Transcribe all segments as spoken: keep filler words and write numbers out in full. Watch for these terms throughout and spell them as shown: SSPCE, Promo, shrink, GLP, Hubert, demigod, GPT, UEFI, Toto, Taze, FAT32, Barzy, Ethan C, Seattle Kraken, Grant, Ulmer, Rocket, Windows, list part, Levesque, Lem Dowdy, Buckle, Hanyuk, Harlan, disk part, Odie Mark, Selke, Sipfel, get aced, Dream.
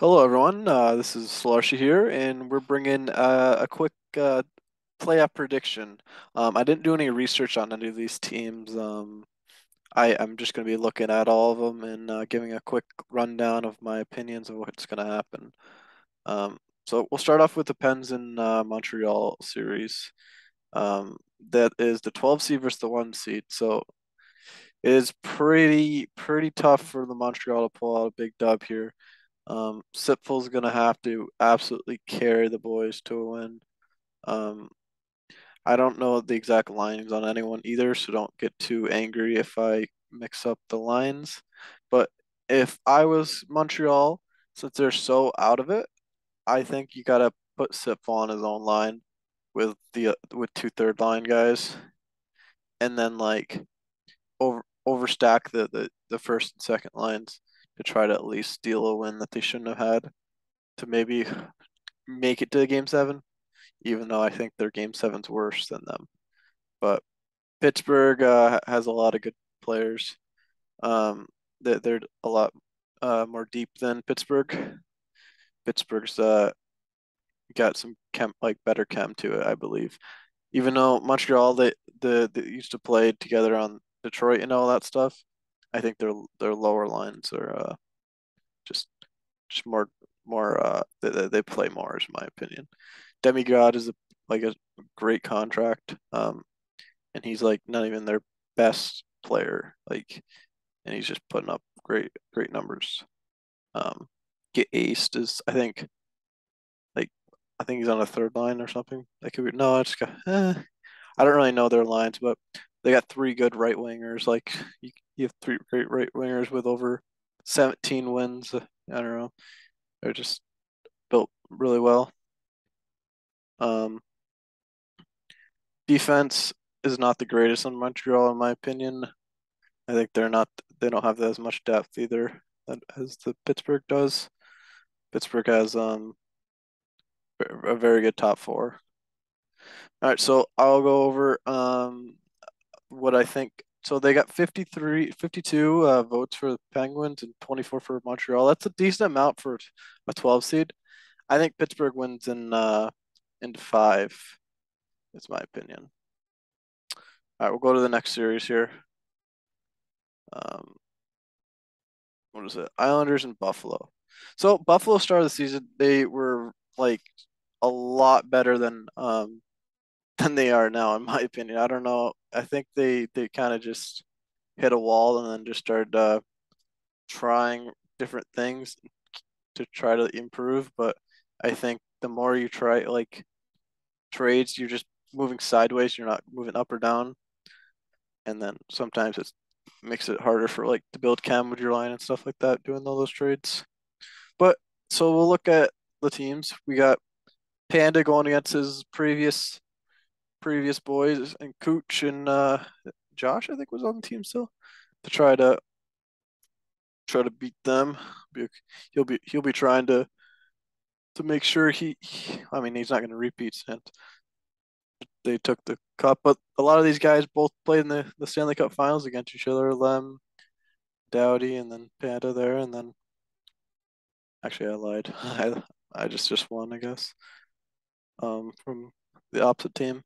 Hello, everyone. Uh, this is Shlarchey here, and we're bringing uh, a quick uh, playoff prediction. Um, I didn't do any research on any of these teams. Um, I, I'm just going to be looking at all of them and uh, giving a quick rundown of my opinions of what's going to happen. Um, so we'll start off with the Pens in uh, Montreal series. Um, that is the twelve seed versus the one seed. So it is pretty, pretty tough for the Montreal to pull out a big dub here. Um, Sipfel's going to have to absolutely carry the boys to a win. Um, I don't know the exact lines on anyone either, so don't get too angry if I mix up the lines. But if I was Montreal, since they're so out of it, I think you got to put Sipfel on his own line with the with two third line guys, and then like over overstack the, the, the first and second lines to try to at least steal a win that they shouldn't have had, to maybe make it to game seven, even though I think their game seven's worse than them. But Pittsburgh uh, has a lot of good players. Um, they're, they're a lot uh, more deep than Pittsburgh. Pittsburgh's uh, got some chem, like better chem to it, I believe. Even though Montreal, they, they, they used to play together on Detroit and all that stuff, I think their their lower lines are uh, just just more more uh they they play more, is my opinion. Demigod is a, like a great contract, um, and he's like not even their best player, like, and he's just putting up great great numbers. Um, Get Aced is I think like I think he's on a third line or something. That could be no, I just got eh. I don't really know their lines, but they got three good right wingers. Like you, you have three great right wingers with over seventeen wins. I don't know. They're just built really well. Um, defense is not the greatest in Montreal, in my opinion. I think they're not. They don't have as much depth either as the Pittsburgh does. Pittsburgh has um a very good top four. All right, so I'll go over um. what I think. So they got fifty-three, fifty-two uh, votes for the Penguins and twenty-four for Montreal. That's a decent amount for a twelve seed. I think Pittsburgh wins in uh, in five, is my opinion. All right, we'll go to the next series here. Um, what is it? Islanders and Buffalo. So Buffalo started the season. They were like a lot better than um, than they are now, in my opinion. I don't know. I think they, they kind of just hit a wall and then just started uh, trying different things to try to improve. But I think the more you try, like, trades, you're just moving sideways. You're not moving up or down. And then sometimes it makes it harder for, like, to build chem with your line and stuff like that, doing all those trades. But so we'll look at the teams. We got Panda going against his previous previous boys, and Cooch and uh, Josh, I think, was on the team still, to try to try to beat them. He'll be he'll be trying to to make sure he. he I mean, he's not going to repeat since they took the cup, but a lot of these guys both played in the, the Stanley Cup Finals against each other. Lem Dowdy, and then Panda there, and then actually I lied. I I just just won, I guess, um, from the opposite team.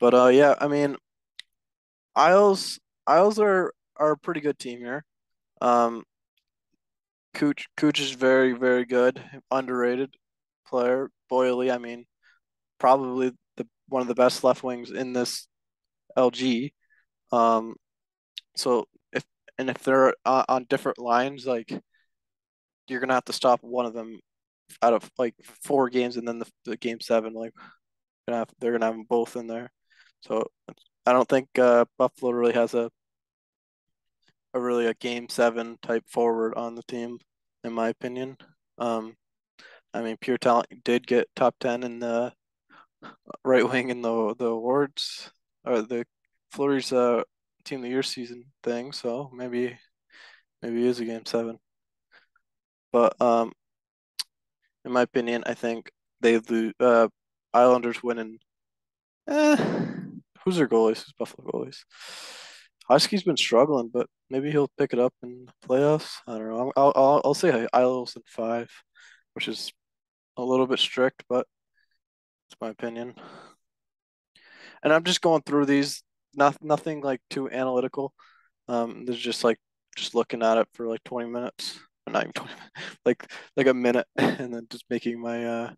But uh, yeah, I mean, Isles Isles are are a pretty good team here. Um, Cooch Cooch is very very good, underrated player. Boily, I mean, probably the one of the best left wings in this L G. Um, so if and if they're on, on different lines, like, you're gonna have to stop one of them out of like four games, and then the, the game seven, like, gonna have, they're gonna have them both in there. So I don't think uh, Buffalo really has a a really a game seven type forward on the team, in my opinion. Um, I mean, pure talent did get top ten in the right wing in the the awards, or the Fleury's uh, team of the year season thing. So maybe maybe it is a game seven. But um, in my opinion, I think they lose. Uh, Islanders winning. Eh. Who's their goalies? Who's Buffalo goalies? Husky's been struggling, but maybe he'll pick it up in the playoffs. I don't know. I'll I'll, I'll say Isles in five, which is a little bit strict, but it's my opinion. And I'm just going through these, not nothing like too analytical. Um, there's just like just looking at it for like twenty minutes, not even twenty, like like a minute, and then just making my uh,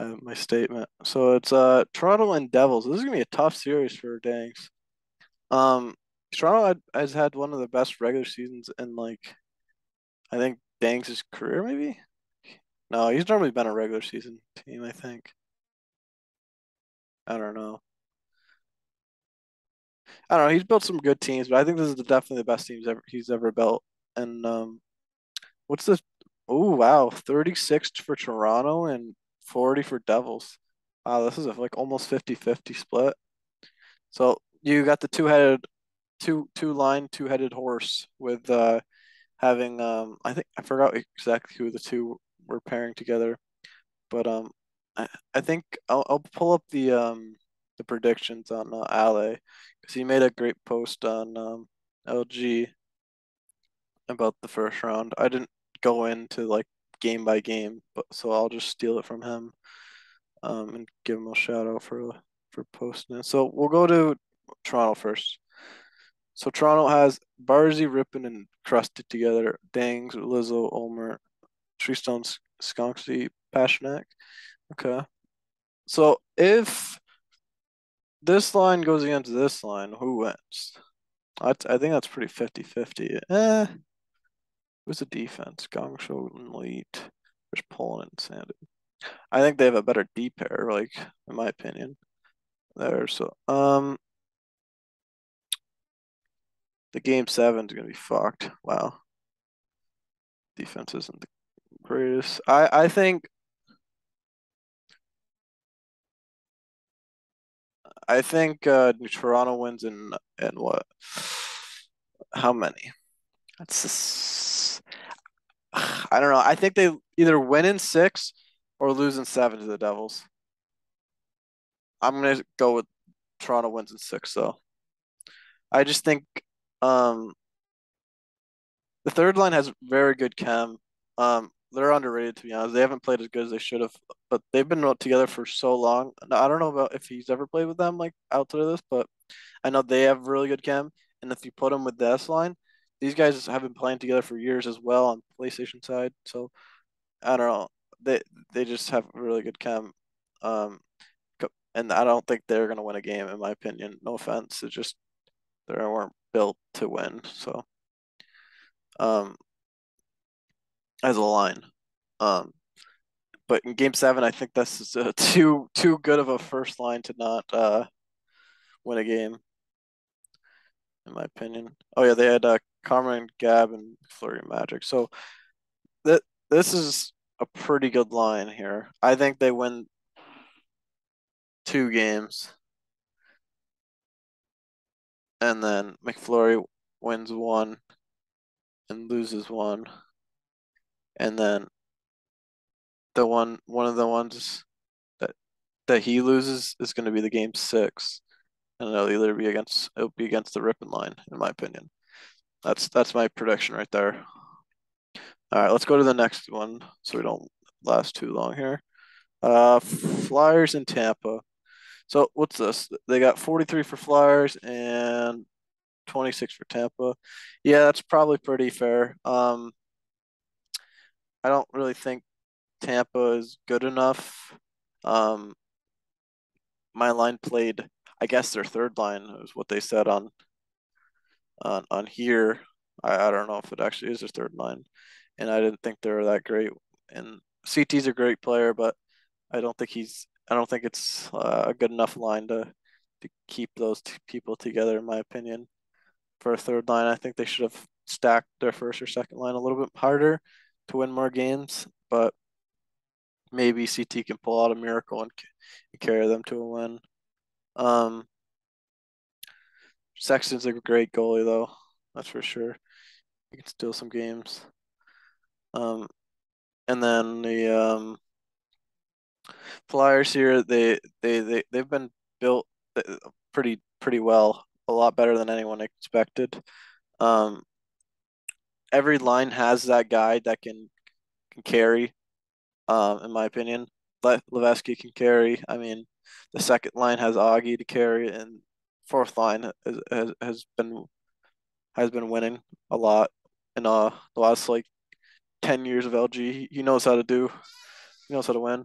uh my statement. So it's uh Toronto and Devils. This is gonna be a tough series for Danks. Um. Toronto has had one of the best regular seasons in, like, I think Danks' career, maybe? No, he's normally been a regular season team, I think. I don't know. I don't know. He's built some good teams, but I think this is definitely the best team he's ever, he's ever built. And um, what's this? Oh, wow. thirty-six for Toronto and forty for Devils. Wow, this is a, like almost fifty fifty split. So you got the two-headed... Two two line two headed horse with uh having um I think I forgot exactly who the two were pairing together, but um I, I think I'll I'll pull up the um the predictions on uh, Ale, because he made a great post on um L G about the first round. I didn't go into like game by game, but so I'll just steal it from him, um and give him a shout out for for posting it. So we'll go to Toronto first. So Toronto has Barzy, Rippon, and Crusted together. Danks, Lizzo, Ulmer, Treestone, Skonksy, Pashnak. Okay. So if this line goes against this line, who wins? I, I think that's pretty fifty fifty. Eh. Who's the defense? Gongsho and Leet. There's Poland and Sandy. I think they have a better D pair, like, in my opinion. There, so... um. The game seven is going to be fucked. Wow. Defense isn't the greatest. I, I think... I think uh, Toronto wins in, in what? How many? That's just, I don't know. I think they either win in six or lose in seven to the Devils. I'm going to go with Toronto wins in six, though. I just think... Um, the third line has very good chem. Um, they're underrated, to be honest. They haven't played as good as they should have, but they've been together for so long. I don't know about if he's ever played with them like outside of this, but I know they have really good chem. And if you put them with the S line, these guys have been playing together for years as well on the PlayStation side. So I don't know. They they just have really good chem. Um, and I don't think they're gonna win a game, in my opinion. No offense. It's just they weren't built to win, so um as a line, um but in game seven I think this is uh, too too good of a first line to not uh win a game, in my opinion. Oh yeah, they had uh Carmen, Gab, and Flurry Magic, so that this is a pretty good line here. I think they win two games. And then McFlurry wins one and loses one. And then the one one of the ones that that he loses is gonna be the game six. And it'll either be against it'll be against the Rippon line, in my opinion. That's that's my prediction right there. Alright, let's go to the next one so we don't last too long here. Uh Flyers in Tampa. So what's this? They got forty-three for Flyers and twenty-six for Tampa. Yeah, that's probably pretty fair. Um, I don't really think Tampa is good enough. Um, my line played, I guess their third line is what they said on on on here. I, I don't know if it actually is their third line, and I didn't think they were that great. And C T's a great player, but I don't think he's. I don't think it's uh, a good enough line to to keep those two people together, in my opinion. For a third line, I think they should have stacked their first or second line a little bit harder to win more games, but maybe C T can pull out a miracle and, and carry them to a win. Um, Sexton's a great goalie, though. That's for sure. He can steal some games. Um, and then the... Um, Flyers here, they they they they've been built pretty pretty well. a lot better than anyone expected. Um, every line has that guy that can, can carry, um, in my opinion. Le- Levesque can carry. I mean, the second line has Augie to carry, and fourth line has, has, has been has been winning a lot in uh, the last, like, ten years of L G. He, he knows how to do. He knows how to win.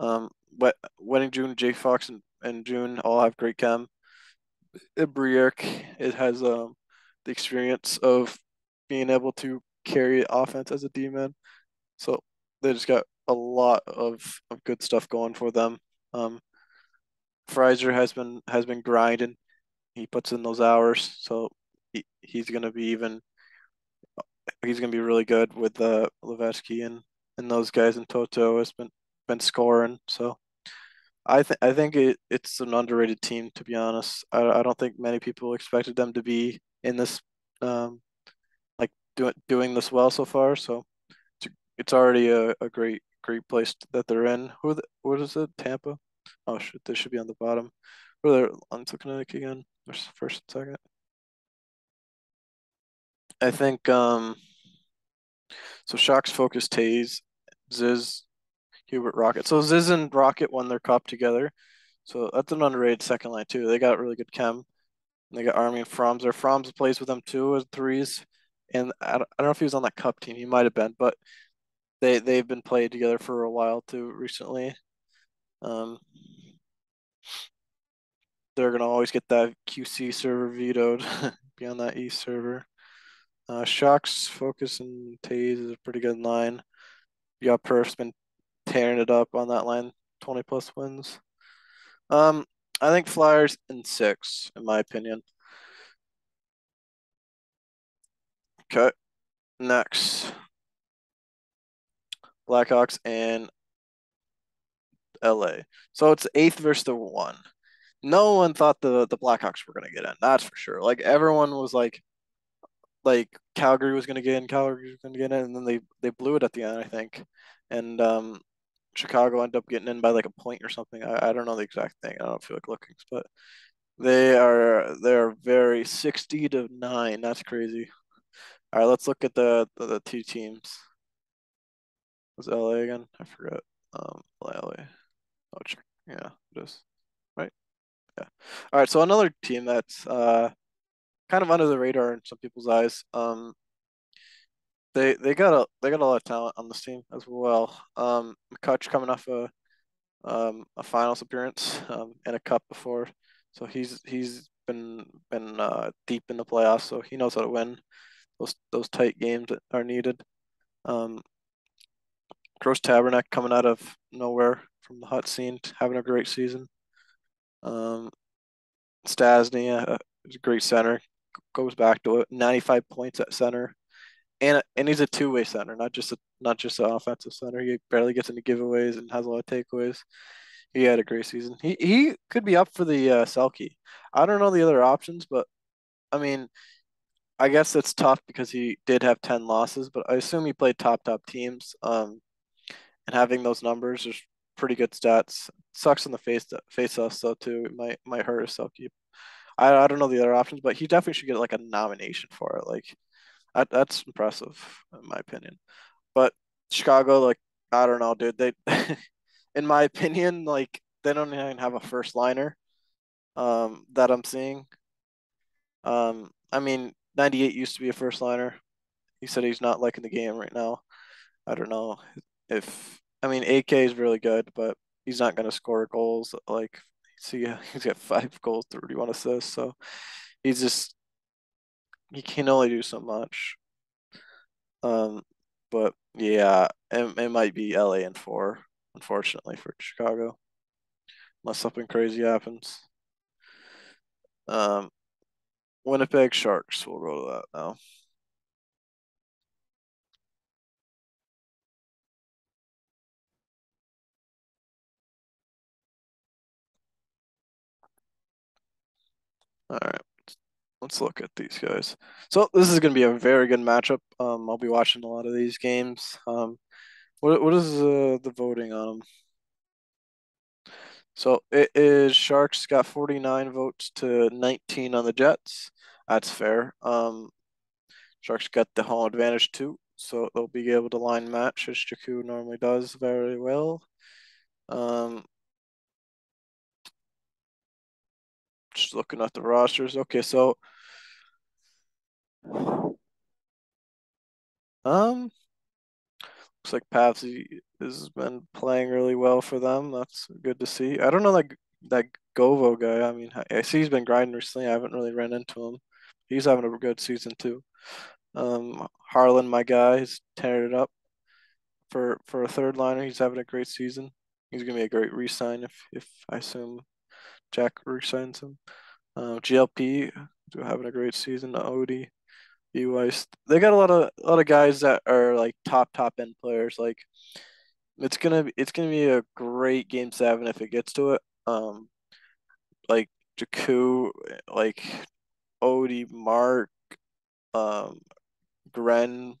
Um, but Wedding June, Jake Fox, and, and June all have great chem. Briark, it has um the experience of being able to carry offense as a D-man. So they just got a lot of, of good stuff going for them. Um, Fraser has been has been grinding. He puts in those hours, so he, he's gonna be even. He's gonna be really good with the uh, Levesque and and those guys, and Toto has been been scoring. So I think I think it, it's an underrated team, to be honest. I I don't think many people expected them to be in this, um, like doing doing this well so far. So it's, it's already a, a great great place that they're in. Who the, what is it? Tampa. Oh shit! This should be on the bottom. Where they're on to Connecticut again. There's first and second. I think um. So Shox, Focus, Taze, Ziz, Hubert, Rocket. So Ziz and Rocket won their cup together. So that's an underrated second line too. They got really good chem. And they got Army and Fromms. Their Fromms plays with them too as threes. And I don't, I don't know if he was on that cup team. He might have been, but they they've been played together for a while too recently. Um, they're gonna always get that Q C server vetoed beyond that E server. Uh, Shox, Focus, and Taze is a pretty good line. Yeah, Perf's been tearing it up on that line, twenty plus wins. Um, I think Flyers in six, in my opinion. Okay, next, Blackhawks and L A. So it's eighth versus the one. No one thought the the Blackhawks were gonna get in. That's for sure. Like everyone was like. Like Calgary was gonna get in, Calgary was gonna get in, and then they, they blew it at the end, I think, and um, Chicago ended up getting in by like a point or something. I, I don't know the exact thing. I don't feel like looking, but they are they are very sixty to nine. That's crazy. All right, let's look at the the, the two teams. Was it L A again? I forgot. Um, L A. Oh, yeah, it is. Right. Yeah. All right. So another team that's uh. kind of under the radar in some people's eyes. Um, they they got a they got a lot of talent on this team as well. Um, McCutch coming off a um a finals appearance um and a cup before, so he's he's been been uh deep in the playoffs, so he knows how to win those those tight games that are needed. Um, Gross Tabernac coming out of nowhere from the hot scene, having a great season. Um, Stasny uh, is a great center. Goes back to it, ninety-five points at center, and and he's a two-way center, not just a not just an offensive center. He barely gets into giveaways and has a lot of takeaways. He had a great season. He he could be up for the uh, Selke. I don't know the other options, but I mean, I guess it's tough because he did have ten losses, but I assume he played top top teams. Um, and having those numbers is pretty good stats. Sucks in the face face off though too. It might might hurt his Selke. I I don't know the other options, but he definitely should get like a nomination for it. Like, that, that's impressive in my opinion. But Chicago, like, I don't know, dude. They, in my opinion, like they don't even have a first liner, um, that I'm seeing. Um, I mean, ninety-eight used to be a first liner. He said he's not liking the game right now. I don't know if I mean A K is really good, but he's not gonna score goals like. So yeah, he's got five goals, thirty-one assists. So he's just he can only do so much. Um, but yeah, it, it might be L A in four, unfortunately for Chicago, unless something crazy happens. Um, Winnipeg Sharks. We'll go to that now. All right, let's look at these guys. So this is going to be a very good matchup. Um, I'll be watching a lot of these games. Um, what what is uh, the voting on them? So it is Sharks got forty-nine votes to nineteen on the Jets. That's fair. Um, Sharks got the home advantage too, so they'll be able to line match, as Jaku normally does very well. Um, just looking at the rosters. Okay, so um, looks like Pavsy has been playing really well for them. That's good to see. I don't know that that Govo guy. I mean, I see he's been grinding recently. I haven't really ran into him. He's having a good season too. Um, Harlan, my guy, is tearing it up for for a third liner. He's having a great season. He's gonna be a great re-sign if if I assume Jack re-signs him. Uh, G L P having a great season. Odie, B-Weiss. They got a lot of a lot of guys that are like top top end players. Like it's gonna be, it's gonna be a great game seven if it gets to it. Um, like Jaku, like Odie, Mark, um, Grén,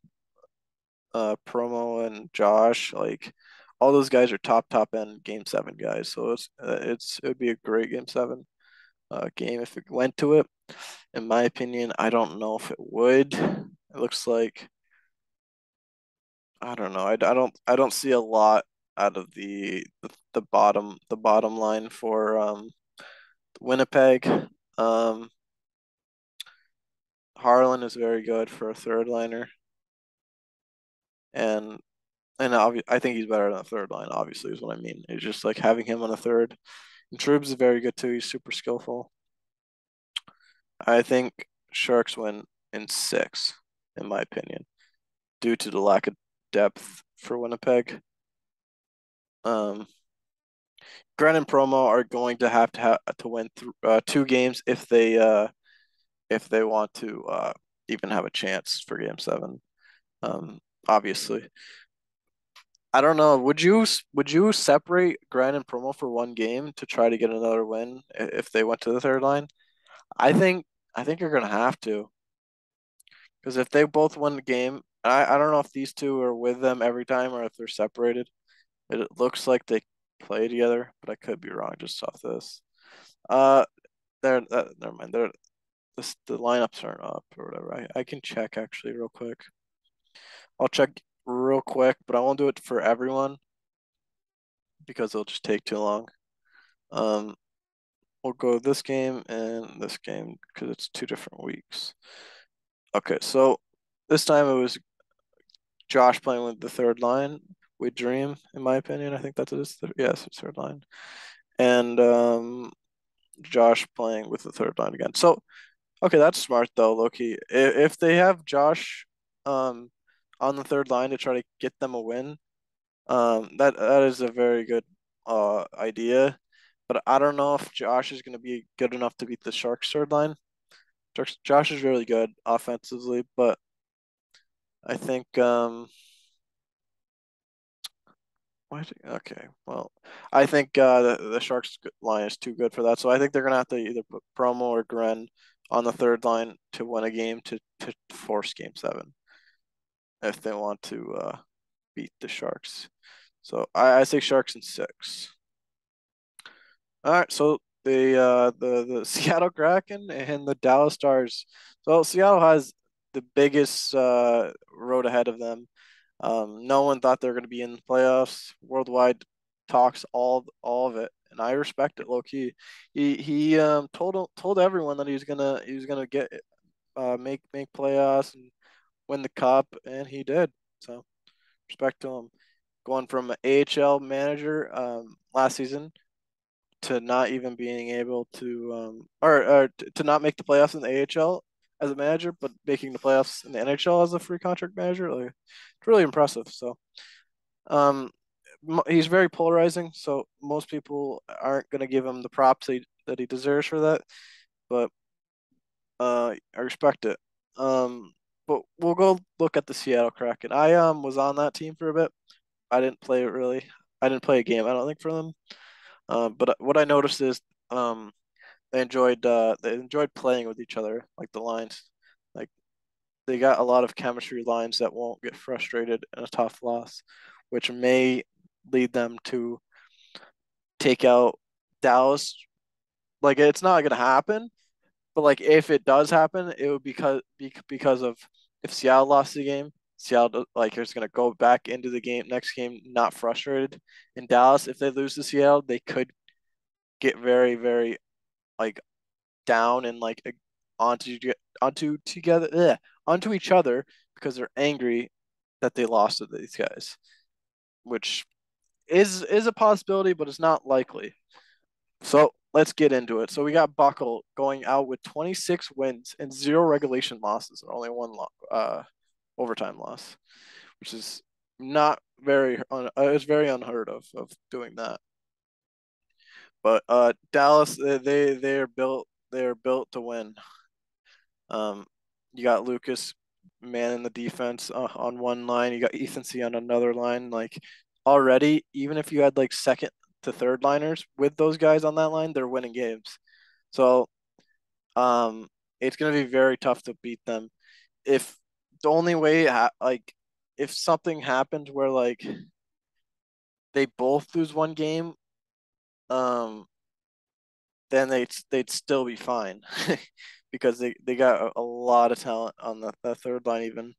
uh, Promo, and Josh. Like all those guys are top top end game seven guys. So it's uh, it's it would be a great game seven uh, game if it went to it. In my opinion, I don't know if it would. It looks like I don't know. I, I don't I don't see a lot out of the the, the bottom the bottom line for um, Winnipeg. Um, Harlan is very good for a third liner, and and obvi I think he's better than a third line. Obviously, is what I mean. It's just like having him on a third. And Trubs is very good too. He's super skillful. I think Sharks win in six, in my opinion, due to the lack of depth for Winnipeg. Um, Grant and Promo are going to have to have to win uh, two games if they uh. if they want to uh, even have a chance for game seven, um, obviously. I don't know. Would you would you separate Grant and Promo for one game to try to get another win if they went to the third line? I think I think you're gonna have to, because if they both win the game, I I don't know if these two are with them every time or if they're separated. It, it looks like they play together, but I could be wrong just off this. Uh, they're uh, never mind. They're The, the lineups aren't up or whatever. I, I can check actually real quick. I'll check real quick, but I won't do it for everyone because it'll just take too long. Um, we'll go this game and this game because it's two different weeks. Okay, so this time it was Josh playing with the third line. We dream, in my opinion. I think that's his third. Yes, it's third line, and um, Josh playing with the third line again. So. Okay, that's smart though, Loki. If they have Josh um on the third line to try to get them a win, um that that is a very good uh idea. But I don't know if Josh is going to be good enough to beat the Sharks third line. Josh, Josh is really good offensively, but I think um what? Okay, well, I think uh the, the Sharks line is too good for that. So I think they're going to have to either put Promo or Grén on the third line to win a game to, to force game seven if they want to uh, beat the Sharks. So I, I say Sharks in six. All right, so the, uh, the the Seattle Kraken and the Dallas Stars. So Seattle has the biggest uh, road ahead of them. Um, no one thought they were going to be in the playoffs. Worldwide talks all all of it. And I respect it, low key. He he um told told everyone that he was gonna he was gonna get uh make make playoffs and win the cup, and he did. So respect to him, going from an A H L manager um last season to not even being able to um or or to not make the playoffs in the A H L as a manager, but making the playoffs in the N H L as a free contract manager. Like, it's really impressive. So um. He's very polarizing, so most people aren't going to give him the props he, that he deserves for that, but uh, I respect it. Um, but we'll go look at the Seattle Kraken. I um was on that team for a bit. I didn't play it really. I didn't play a game, I don't think, for them. Uh, but what I noticed is um they enjoyed uh, they enjoyed playing with each other, like the lines. Like they got a lot of chemistry lines that won't get frustrated in a tough loss, which may lead them to take out Dallas, like, it's not gonna happen. But like, if it does happen, it would because because of if Seattle lost the game, Seattle like is gonna go back into the game next game not frustrated. In Dallas, if they lose to Seattle, they could get very very like down and like onto onto together ugh, onto each other because they're angry that they lost to these guys, which is is a possibility, but it's not likely. So let's get into it. So we got Buckle going out with twenty-six wins and zero regulation losses, or only one lo- uh, overtime loss, which is not very un- it's very unheard of of doing that. But uh, Dallas, they they are built they are built to win. Um, you got Lucas man in the defense uh, on one line. You got Ethan C on another line. Like already, even if you had like second to third liners with those guys on that line, they're winning games. So um, it's going to be very tough to beat them. If the only way, ha- like if something happens where like they both lose one game, um, then they'd, they'd still be fine because they, they got a, a lot of talent on the, the third line. Even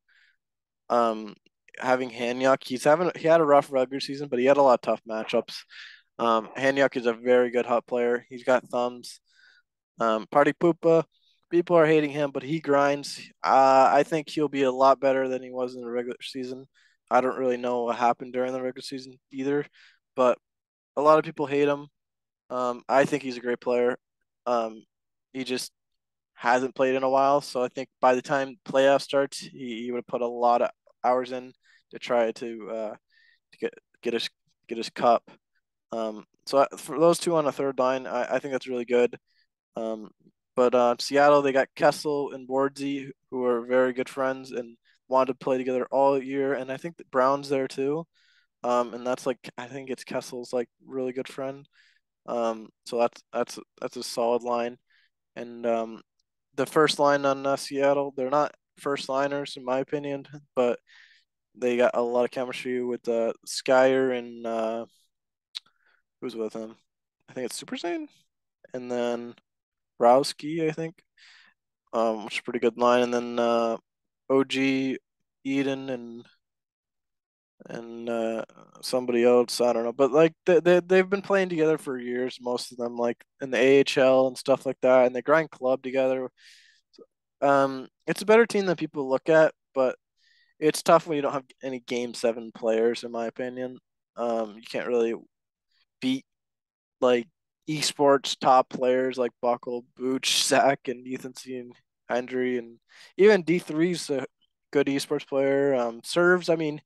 um, having Hanyuk, he's having, he had a rough regular season, but he had a lot of tough matchups. Um, Hanyuk is a very good hot player. He's got thumbs. Um, Party Poopa, people are hating him, but he grinds. Uh, I think he'll be a lot better than he was in the regular season. I don't really know what happened during the regular season either, but a lot of people hate him. Um, I think he's a great player. Um, he just hasn't played in a while, so I think by the time playoff starts, he, he would have put a lot of hours in to try to uh, to get get his get his cup. Um, so for those two on a third line, I, I think that's really good. Um, but uh, Seattle, they got Kessel and Wardsey, who are very good friends and wanted to play together all year. And I think that Brown's there too. Um, and that's like, I think it's Kessel's like really good friend. Um, so that's, that's, that's a solid line. And um, the first line on uh, Seattle, they're not first liners in my opinion, but they got a lot of chemistry with uh, Skyer and uh, who's with him? I think it's Super Saiyan. And then Rowski, I think, um, which is a pretty good line. And then uh, O G, Eden, and and uh, somebody else. I don't know. But, like, they, they, they've been playing together for years, most of them, like, in the A H L and stuff like that. And they grind club together. Um, it's a better team than people look at, but it's tough when you don't have any Game seven players, in my opinion. Um, you can't really beat like esports top players like Buckle, Booch, Zach, and Ethan C and Andre, and even D three's a good esports player. Um, serves, I mean,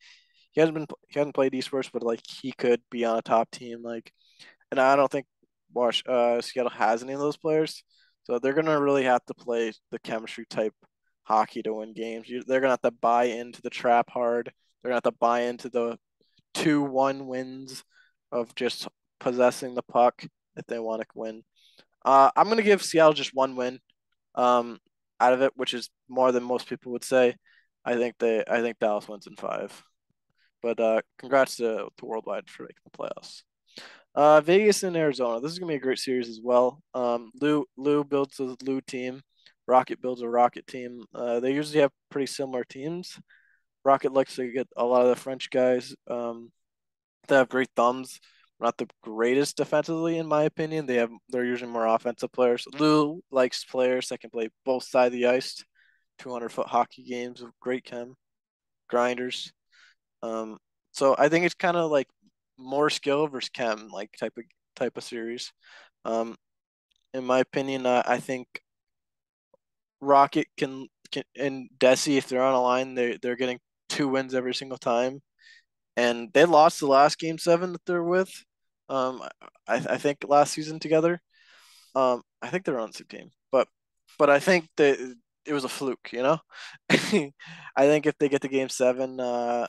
he hasn't been he hasn't played esports, but like he could be on a top team. Like, and I don't think Wash uh, Seattle has any of those players, so they're gonna really have to play the chemistry type hockey to win games. You, they're gonna have to buy into the trap hard. They're gonna have to buy into the two one wins of just possessing the puck if they want to win. Uh, I'm going to give Seattle just one win um, out of it, which is more than most people would say. I think they, I think Dallas wins in five. But uh, congrats to, to Worldwide for making the playoffs. Uh, Vegas and Arizona. This is going to be a great series as well. Um, Lou Lou builds a Lou team. Rocket builds a Rocket team. Uh, they usually have pretty similar teams. Rocket likes to get a lot of the French guys. Um, they have great thumbs. Not the greatest defensively, in my opinion. They have they're usually more offensive players. Lou likes players that can play both sides of the ice, two hundred foot hockey games with great chem, grinders. Um, so I think it's kind of like more skill versus chem, like type of type of series. Um, in my opinion, uh, I think Rocket can can and Desi, if they're on a line, they they're getting two wins every single time. And they lost the last Game seven that they're with, um, I, I think, last season together. Um, I think they're on the same team. But but I think that it was a fluke, you know? I think if they get to Game seven, uh,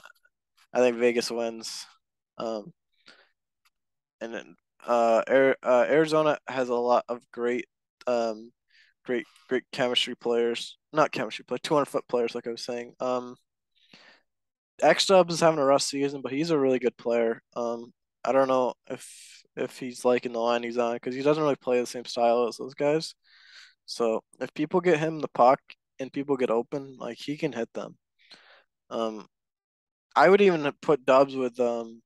I think Vegas wins. Um, and then uh, Air, uh, Arizona has a lot of great, um, great, great chemistry players. Not chemistry players, two hundred foot players, like I was saying. Um, X-Dubs is having a rough season, but he's a really good player. Um, I don't know if if he's liking the line he's on because he doesn't really play the same style as those guys. So if people get him the puck and people get open, like he can hit them. Um, I would even put Dubs with um,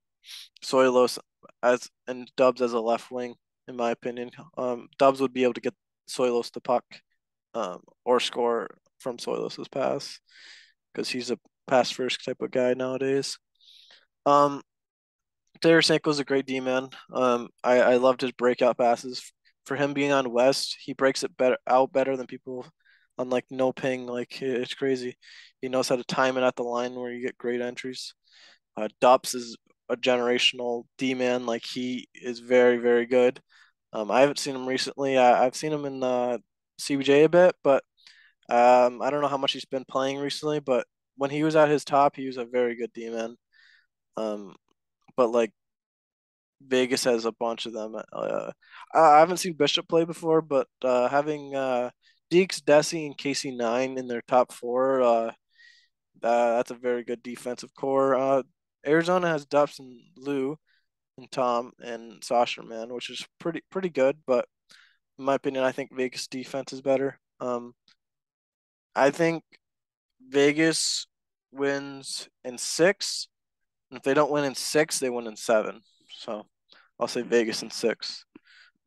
Soilos as and Dubs as a left wing, in my opinion. Um, Dubs would be able to get Soilos the puck, um, or score from Soilos's pass because he's a pass first type of guy nowadays. Um, Tarasenko's a great D-man. Um, I, I loved his breakout passes. For him being on West, he breaks it better out better than people on like no ping. Like it's crazy. He knows how to time it at the line where you get great entries. Uh, Dops is a generational D-man. Like he is very, very good. Um, I haven't seen him recently. I, I've seen him in uh, C B J a bit, but um, I don't know how much he's been playing recently. But when he was at his top, he was a very good D-man. Um, but like Vegas has a bunch of them. Uh, I haven't seen Bishop play before, but uh, having uh, Deeks, Desi, and K C nine in their top four, uh, uh, that's a very good defensive core. Uh, Arizona has Dubs and Lou and Tom and Sacherman, which is pretty pretty good. But in my opinion, I think Vegas defense is better. Um, I think Vegas wins in six. And if they don't win in six, they win in seven. So I'll say Vegas in six.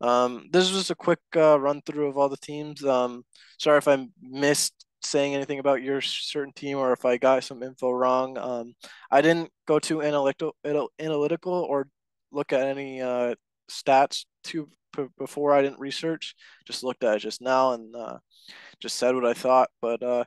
Um, this is just a quick uh, run through of all the teams. Um, sorry if I missed saying anything about your certain team or if I got some info wrong. Um, I didn't go too analytical, analytical or look at any uh, stats too before. I didn't research. Just looked at it just now and uh, just said what I thought. But uh,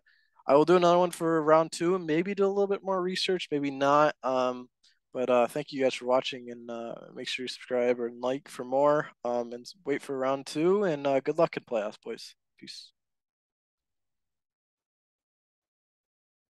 I will do another one for round two and maybe do a little bit more research, maybe not. Um, But uh, thank you guys for watching, and uh, make sure you subscribe and like for more, um, and wait for round two, and uh, good luck in playoffs, boys. Peace.